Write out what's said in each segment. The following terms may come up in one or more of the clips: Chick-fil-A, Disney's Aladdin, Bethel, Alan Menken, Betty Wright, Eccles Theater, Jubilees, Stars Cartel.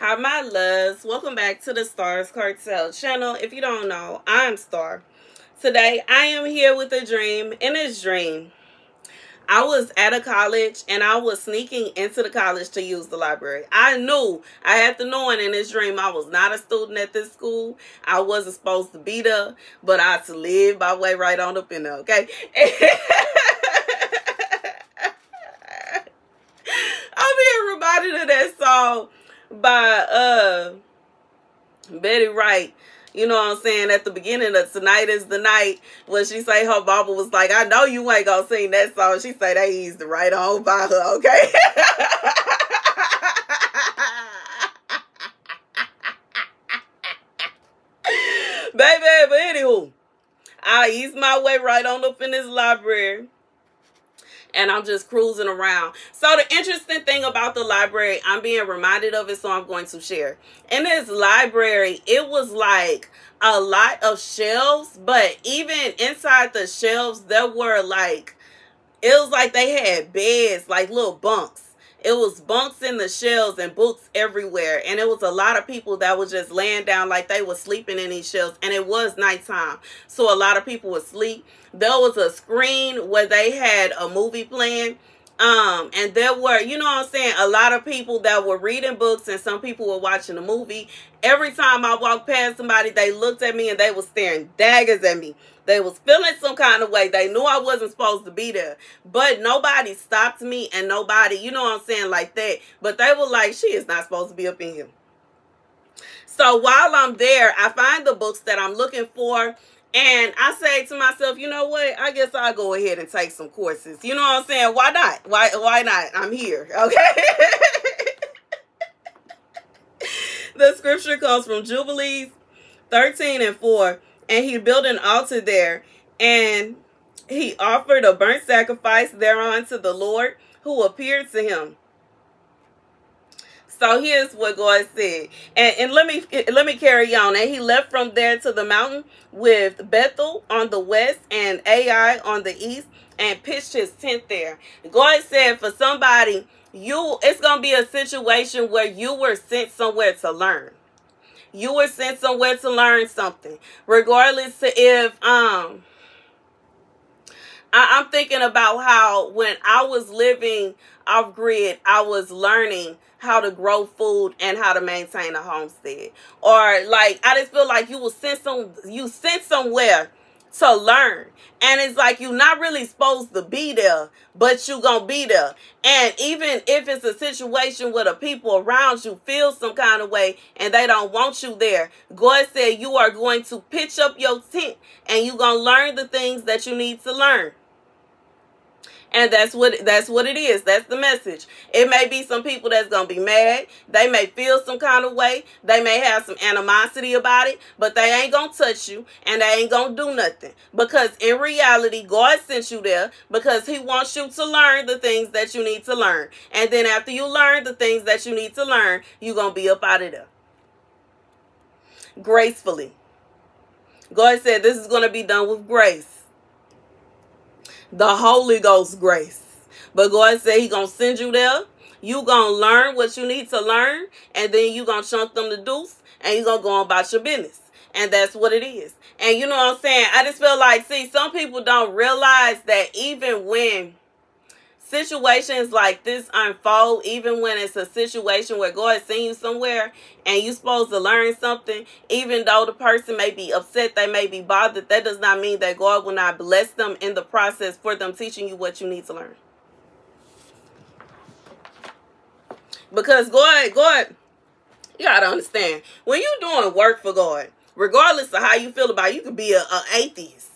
Hi my loves, welcome back to the Stars Cartel channel. If you don't know, I'm Star. Today I am here with a dream, and it's dream. I was at a college and I was sneaking into the college to use the library. I knew, I had the knowing in this dream, I was not a student at this school. I wasn't supposed to be there, but I had to live my way right on up in there, okay? I'm being reminded of that song by Betty Wright. You know what I'm saying? At the beginning of Tonight is the Night, when she say her mama was like, I know you ain't gonna sing that song. She say they eased right on by her, okay? Baby, but anywho, I eased my way right on up in this library. And I'm just cruising around. So the interesting thing about the library, I'm being reminded of it, so I'm going to share. In this library, it was like a lot of shelves, but even inside the shelves, there were like, it was like they had beds, like little bunks. It was bunks in the shelves and books everywhere. And it was a lot of people that was just laying down like they were sleeping in these shelves. And it was nighttime, so a lot of people would sleep. There was a screen where they had a movie playing. And there were, you know what I'm saying, a lot of people that were reading books and some people were watching a movie. Every time I walked past somebody, they looked at me and they was staring daggers at me. They was feeling some kind of way. They knew I wasn't supposed to be there. But nobody stopped me and nobody, you know what I'm saying, like that. But they were like, she is not supposed to be up in here. So while I'm there, I find the books that I'm looking for. And I say to myself, you know what? I guess I'll go ahead and take some courses. You know what I'm saying? Why not? Why not? I'm here, okay? The scripture comes from Jubilees 13:4. And he built an altar there. And he offered a burnt sacrifice thereon to the Lord, who appeared to him. So here's what God said, and let me carry on. And he left from there to the mountain with Bethel on the west and Ai on the east, and pitched his tent there. God said, for somebody, it's gonna be a situation where you were sent somewhere to learn. You were sent somewhere to learn something, regardless to if I'm thinking about how when I was living off grid, I was learning how to grow food and how to maintain a homestead. Or like, I just feel like you were sent somewhere to learn, and it's like you're not really supposed to be there, but you gonna be there. And even if it's a situation where the people around you feel some kind of way and they don't want you there, God said you are going to pitch up your tent and you're gonna learn the things that you need to learn. And that's what it is. That's the message. It may be some people that's going to be mad. They may feel some kind of way. They may have some animosity about it, but they ain't going to touch you and they ain't going to do nothing, because in reality, God sent you there because he wants you to learn the things that you need to learn. And then after you learn the things that you need to learn, you're going to be up out of there. Gracefully. God said this is going to be done with grace. The Holy Ghost grace. But God said he gonna send you there. You gonna learn what you need to learn, and then you gonna chunk them the deuce and you gonna go on about your business. And that's what it is. And you know what I'm saying? I just feel like, see, some people don't realize that even when situations like this unfold, even when it's a situation where God sent you somewhere and you're supposed to learn something, even though the person may be upset, they may be bothered, that does not mean that God will not bless them in the process for them teaching you what you need to learn. Because God, you gotta understand, when you're doing work for God, regardless of how you feel about it, you could be an atheist.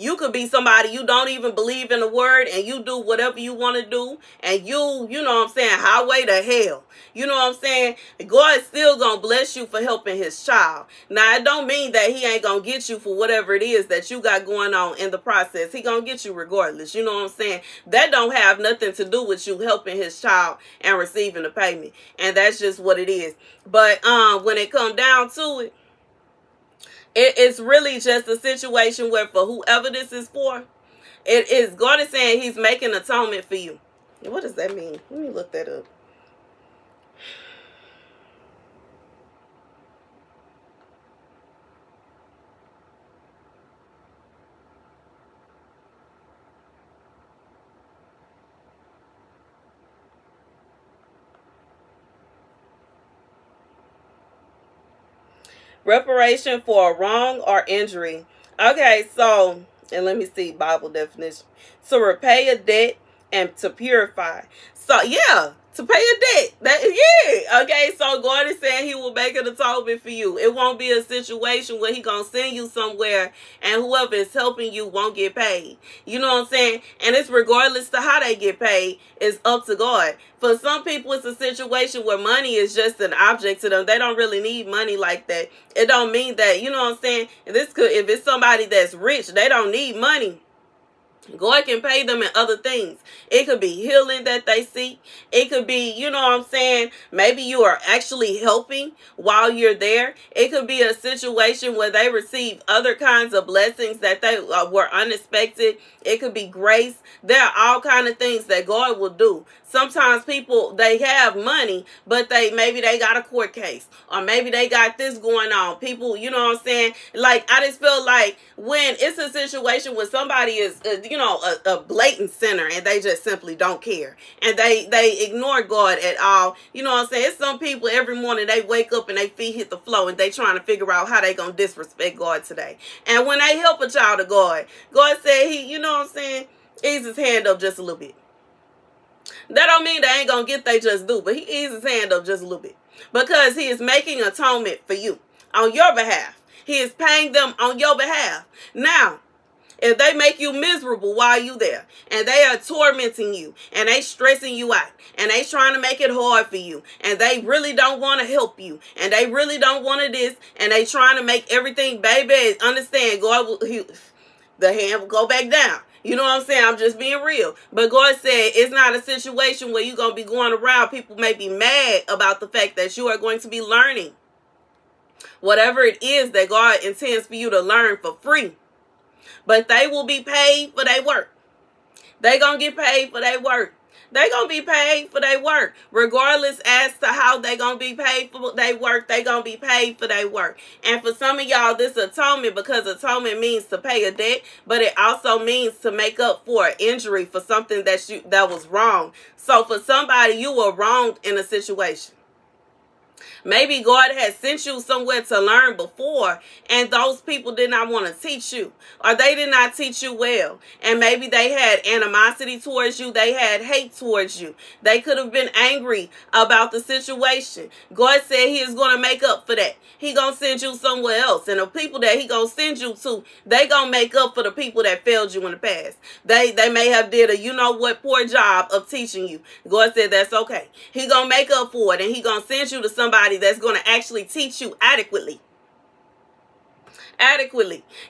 You could be somebody, you don't even believe in the word, and you do whatever you want to do, and you know what I'm saying, highway to hell. You know what I'm saying? God's still going to bless you for helping his child. Now, it don't mean that he ain't going to get you for whatever it is that you got going on in the process. He going to get you regardless. You know what I'm saying? That don't have nothing to do with you helping his child and receiving the payment. And that's just what it is. But when it come down to it, it's really just a situation where for whoever this is for, it is God is saying he's making atonement for you. What does that mean? Let me look that up. reparation for a wrong or injury. Okay, so, and let me see, Bible definition. To repay a debt and to purify. So, yeah, to pay a debt. Yeah, okay, so God is saying he will make an atonement for you. It won't be a situation where he going to send you somewhere and whoever is helping you won't get paid. You know what I'm saying? And it's regardless to how they get paid. It's up to God. For some people, it's a situation where money is just an object to them. They don't really need money like that. It don't mean that, you know what I'm saying? This could, if it's somebody that's rich, they don't need money. God can pay them in other things. It could be healing that they seek. It could be, you know what I'm saying, maybe you are actually helping while you're there. It could be a situation where they receive other kinds of blessings that they were unexpected. It could be grace. There are all kinds of things that God will do. Sometimes people, they have money, but they maybe they got a court case, or maybe they got this going on. People, you know what I'm saying? Like, I just feel like when it's a situation where somebody is, you know, a blatant sinner, and they just simply don't care, and they ignore God at all. You know what I'm saying? It's some people every morning they wake up and they feet hit the floor, and they trying to figure out how they gonna disrespect God today. And when they help a child of God, God said he, you know what I'm saying, ease his hand up just a little bit. That don't mean they ain't gonna get they just do, but he eases his hand up just a little bit, because he is making atonement for you on your behalf. He is paying them on your behalf. Now, if they make you miserable while you there, and they are tormenting you, and they stressing you out, and they trying to make it hard for you, and they really don't want to help you, and they really don't want to this, and they trying to make everything, baby, understand, God will, the hand will go back down. You know what I'm saying? I'm just being real. But God said it's not a situation where you're going to be going around. People may be mad about the fact that you are going to be learning whatever it is that God intends for you to learn for free. But they will be paid for their work. They're going to get paid for their work. They're going to be paid for their work. Regardless as to how they're going to be paid for their work, they're going to be paid for their work. And for some of y'all, this atonement, because atonement means to pay a debt, but it also means to make up for an injury, for something that was wrong. So for somebody, you were wronged in a situation. Maybe God has sent you somewhere to learn before, and those people did not want to teach you, or they did not teach you well, and maybe they had animosity towards you, they had hate towards you, they could have been angry about the situation. God said he is going to make up for that. He going to send you somewhere else, and the people that he going to send you to, they going to make up for the people that failed you in the past. They may have did a, you know what, poor job of teaching you. God said that's okay. He going to make up for it, and he going to send you to somebody that's going to actually teach you adequately.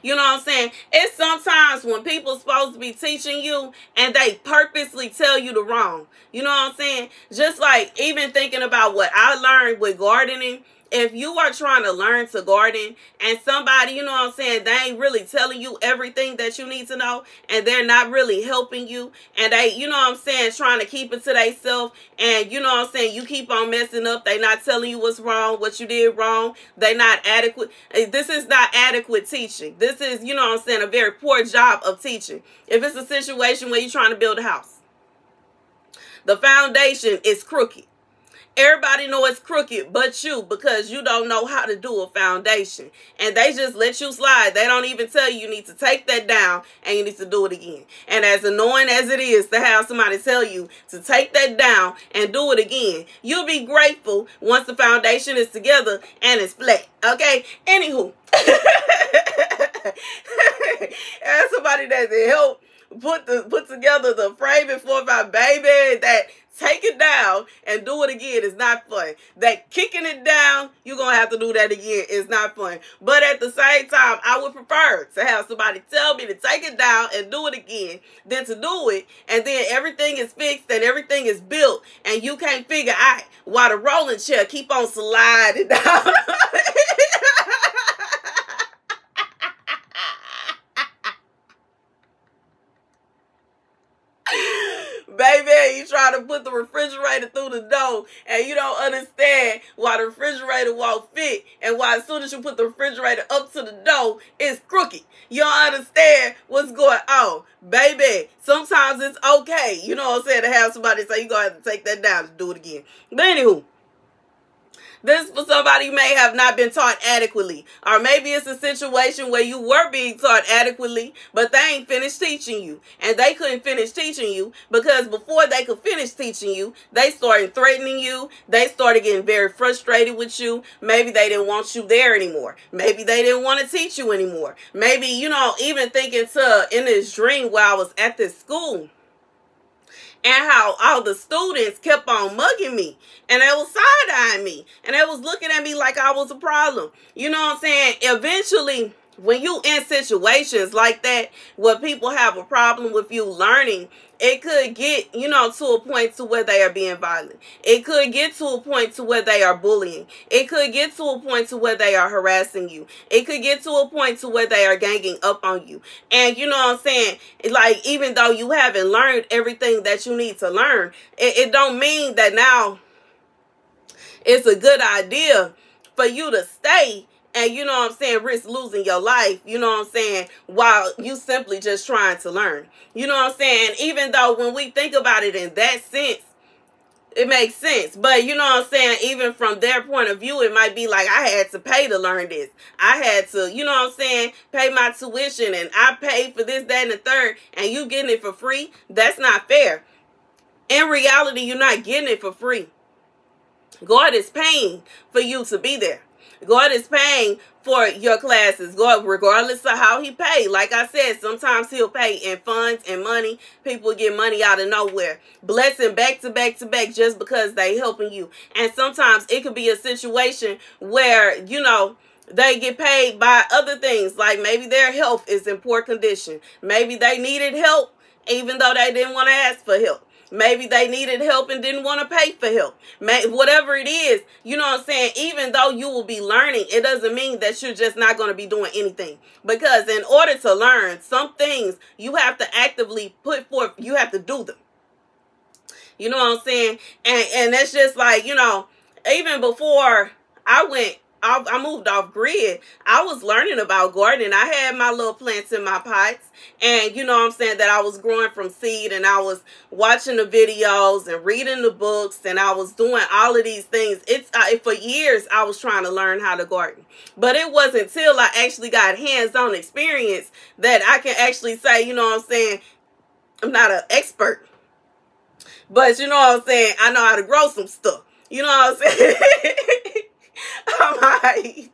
You know what I'm saying? It's sometimes when people supposed to be teaching you and they purposely tell you the wrong. You know what I'm saying? Just like even thinking about what I learned with gardening. If you are trying to learn to garden and somebody, you know what I'm saying, they ain't really telling you everything that you need to know, and they're not really helping you, and they, you know what I'm saying, trying to keep it to themselves, and you know what I'm saying, you keep on messing up, they not telling you what's wrong, what you did wrong, they not adequate. This is not adequate teaching. This is, you know what I'm saying, a very poor job of teaching. If it's a situation where you're trying to build a house, the foundation is crooked. Everybody know it's crooked but you, because you don't know how to do a foundation. And they just let you slide. They don't even tell you you need to take that down and you need to do it again. And as annoying as it is to have somebody tell you to take that down and do it again, you'll be grateful once the foundation is together and it's flat. Okay? Anywho. As somebody that helped put together the framing for my baby, that take it down and do it again is not fun. That kicking it down, you're going to have to do that again. It's not fun. But at the same time, I would prefer to have somebody tell me to take it down and do it again than to do it, and then everything is fixed and everything is built, and you can't figure out why the rolling chair keep on sliding down. Baby, you try to put the refrigerator through the door, and you don't understand why the refrigerator won't fit, and why as soon as you put the refrigerator up to the door, it's crooked. You don't understand what's going on. Baby, sometimes it's okay, you know what I'm saying, to have somebody say you're going to have to take that down and do it again. But anywho, This somebody may have not been taught adequately, or maybe it's a situation where you were being taught adequately, but they ain't finished teaching you, and they couldn't finish teaching you because before they could finish teaching you, they started threatening you. They started getting very frustrated with you. Maybe they didn't want you there anymore. Maybe they didn't want to teach you anymore. Maybe, you know, even thinking to in this dream while I was at this school, and how all the students kept on mugging me, and they was side-eyeing me, and they was looking at me like I was a problem. You know what I'm saying? Eventually, when you in situations like that, where people have a problem with you learning, it could get, you know, to a point to where they are being violent. It could get to a point to where they are bullying. It could get to a point to where they are harassing you. It could get to a point to where they are ganging up on you. And you know what I'm saying? Like, even though you haven't learned everything that you need to learn, it don't mean that now it's a good idea for you to stay and, you know what I'm saying, risk losing your life, you know what I'm saying, while you simply just trying to learn. You know what I'm saying? Even though when we think about it in that sense, it makes sense. But, you know what I'm saying, even from their point of view, it might be like, I had to pay to learn this. I had to, you know what I'm saying, pay my tuition, and I paid for this, that, and the third, and you getting it for free? That's not fair. In reality, you're not getting it for free. God is paying for you to be there. God is paying for your classes. God, regardless of how he paid. Like I said, sometimes he'll pay in funds and money. People get money out of nowhere. Blessing back to back to back just because they helping you. And sometimes it could be a situation where, you know, they get paid by other things. Like maybe their health is in poor condition. Maybe they needed help even though they didn't want to ask for help. Maybe they needed help and didn't want to pay for help. Whatever it is, you know what I'm saying? Even though you will be learning, it doesn't mean that you're just not going to be doing anything. Because in order to learn, some things you have to actively put forth. You have to do them. You know what I'm saying? And that's just like, you know, even before I went, I moved off grid, I was learning about gardening. I had my little plants in my pots, and you know what I'm saying, that I was growing from seed, and I was watching the videos and reading the books, and I was doing all of these things. For years I was trying to learn how to garden, but it wasn't until I actually got hands-on experience that I can actually say, you know what I'm saying, I'm not an expert, but you know what I'm saying, I know how to grow some stuff. You know what I'm saying? I'm alright,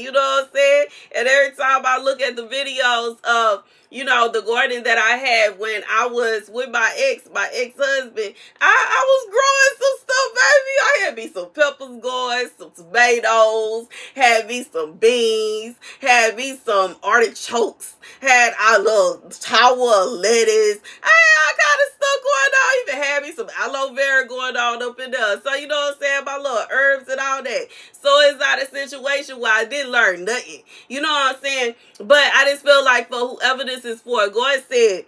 you know what I'm saying? And every time I look at the videos of, you know, the garden that I had when I was with my ex-husband, I was growing some stuff, baby. I had me some peppers going, some tomatoes, had me some beans, had me some artichokes, had a little tower of lettuce. I had all kind of stuff going on. Even had me some aloe vera going on up in there. So, you know what I'm saying? My little herbs and all that. So, it's not a situation where I didn't learn nothing. You know what I'm saying? But I just feel like for whoever this is for, God said,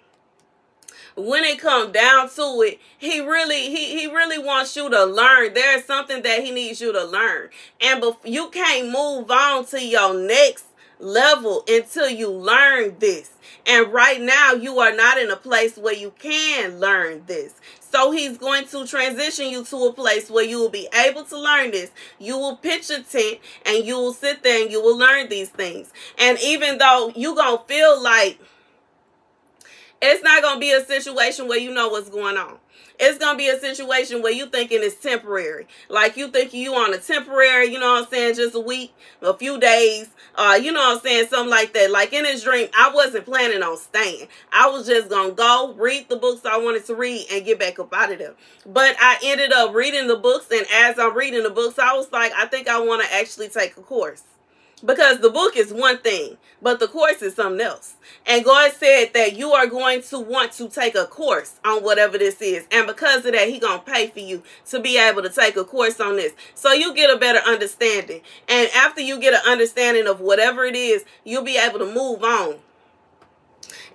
when it comes down to it, he really wants you to learn. There's something that he needs you to learn. And you can't move on to your next level until you learn this. And right now, you are not in a place where you can learn this. So he's going to transition you to a place where you will be able to learn this. You will pitch a tent and you will sit there and you will learn these things. And even though you're going to feel like it's not going to be a situation where you know what's going on. It's going to be a situation where you thinking it's temporary. Like you think you on a temporary, you know what I'm saying, just a week, a few days, you know what I'm saying, something like that. Like in this dream, I wasn't planning on staying. I was just going to go read the books I wanted to read and get back up out of there. But I ended up reading the books, and as I'm reading the books, I was like, I think I want to actually take a course. Because the book is one thing, but the course is something else. And God said that you are going to want to take a course on whatever this is. And because of that, he's going to pay for you to be able to take a course on this. So you get a better understanding. And after you get an understanding of whatever it is, you'll be able to move on.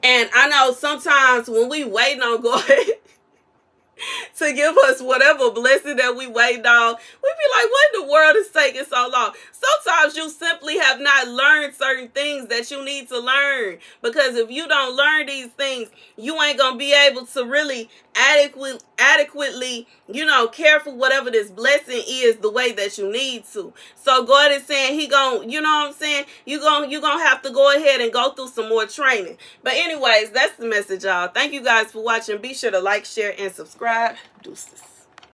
And I know sometimes when we waiting on God to give us whatever blessing that we wait on, we be like, what in the world is taking so long? Sometimes you simply have not learned certain things that you need to learn, because if you don't learn these things, you ain't going to be able to really adequately, you know, care for whatever this blessing is the way that you need to. So God is saying he gon', you know what I'm saying? You gon' have to go ahead and go through some more training. But anyways, that's the message, y'all. Thank you guys for watching. Be sure to like, share, and subscribe. Deuces.